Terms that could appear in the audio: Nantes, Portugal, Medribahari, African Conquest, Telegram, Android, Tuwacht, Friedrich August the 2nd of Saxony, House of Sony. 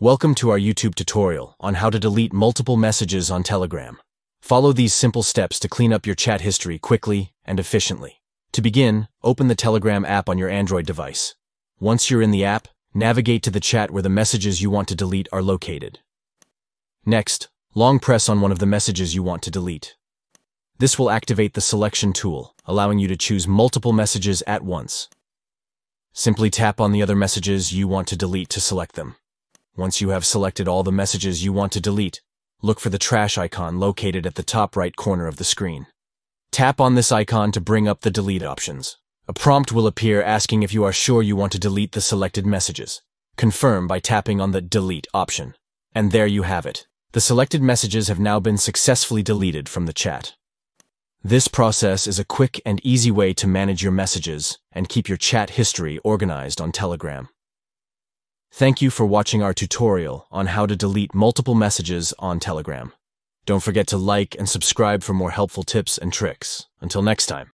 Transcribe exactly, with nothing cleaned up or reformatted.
Welcome to our YouTube tutorial on how to delete multiple messages on Telegram. Follow these simple steps to clean up your chat history quickly and efficiently. To begin, open the Telegram app on your Android device. Once you're in the app, navigate to the chat where the messages you want to delete are located. Next, long press on one of the messages you want to delete. This will activate the selection tool, allowing you to choose multiple messages at once. Simply tap on the other messages you want to delete to select them. Once you have selected all the messages you want to delete, look for the trash icon located at the top right corner of the screen. Tap on this icon to bring up the delete options. A prompt will appear asking if you are sure you want to delete the selected messages. Confirm by tapping on the delete option. And there you have it. The selected messages have now been successfully deleted from the chat. This process is a quick and easy way to manage your messages and keep your chat history organized on Telegram. Thank you for watching our tutorial on how to delete multiple messages on Telegram. Don't forget to like and subscribe for more helpful tips and tricks. Until next time.